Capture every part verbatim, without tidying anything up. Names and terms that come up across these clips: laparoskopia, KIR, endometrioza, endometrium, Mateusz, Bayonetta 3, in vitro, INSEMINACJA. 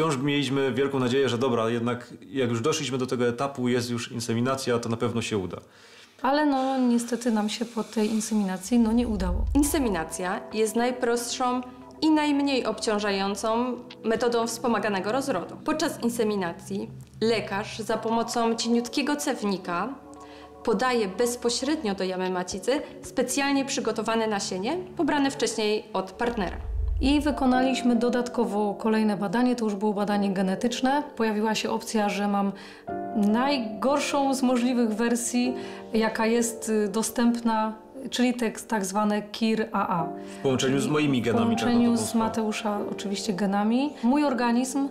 wciąż mieliśmy wielką nadzieję, że dobra, jednak jak już doszliśmy do tego etapu, jest już inseminacja, to na pewno się uda. Ale no niestety nam się po tej inseminacji no nie udało. Inseminacja jest najprostszą i najmniej obciążającą metodą wspomaganego rozrodu. Podczas inseminacji lekarz za pomocą cieniutkiego cewnika podaje bezpośrednio do jamy macicy specjalnie przygotowane nasienie, pobrane wcześniej od partnera. I wykonaliśmy dodatkowo kolejne badanie, to już było badanie genetyczne. Pojawiła się opcja, że mam najgorszą z możliwych wersji, jaka jest dostępna, czyli te tak zwane K I R A A. W połączeniu z moimi genami. W połączeniu z Mateusza oczywiście genami. Mój organizm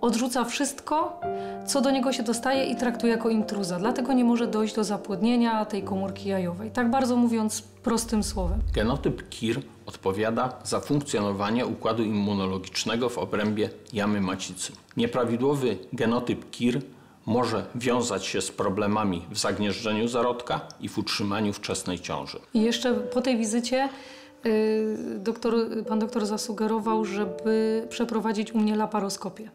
odrzuca wszystko, co do niego się dostaje i traktuje jako intruza. Dlatego nie może dojść do zapłodnienia tej komórki jajowej. Tak bardzo mówiąc prostym słowem. Genotyp K I R odpowiada za funkcjonowanie układu immunologicznego w obrębie jamy macicy. Nieprawidłowy genotyp K I R może wiązać się z problemami w zagnieżdżeniu zarodka i w utrzymaniu wczesnej ciąży. I jeszcze po tej wizycie yy, doktor, pan doktor zasugerował, żeby przeprowadzić u mnie laparoskopię.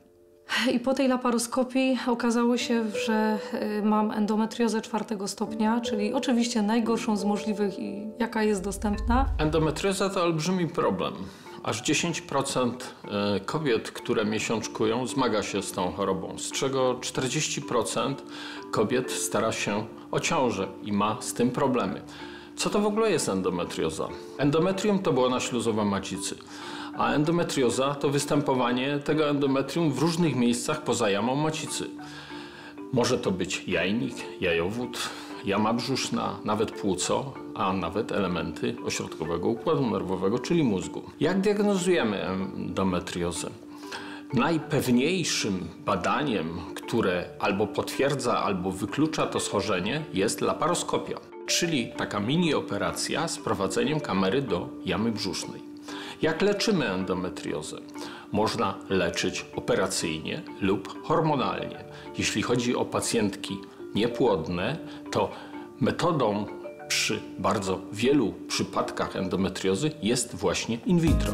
I po tej laparoskopii okazało się, że mam endometriozę czwartego stopnia, czyli oczywiście najgorszą z możliwych i jaka jest dostępna. Endometrioza to olbrzymi problem. Aż dziesięć procent kobiet, które miesiączkują, zmaga się z tą chorobą, z czego czterdzieści procent kobiet stara się o ciążę i ma z tym problemy. Co to w ogóle jest endometrioza? Endometrium to błona śluzowa macicy, a endometrioza to występowanie tego endometrium w różnych miejscach poza jamą macicy. Może to być jajnik, jajowód, jama brzuszna, nawet płuco, a nawet elementy ośrodkowego układu nerwowego, czyli mózgu. Jak diagnozujemy endometriozę? Najpewniejszym badaniem, które albo potwierdza, albo wyklucza to schorzenie, jest laparoskopia, czyli taka mini operacja z prowadzeniem kamery do jamy brzusznej. Jak leczymy endometriozę? Można leczyć operacyjnie lub hormonalnie. Jeśli chodzi o pacjentki niepłodne, to metodą przy bardzo wielu przypadkach endometriozy jest właśnie in vitro.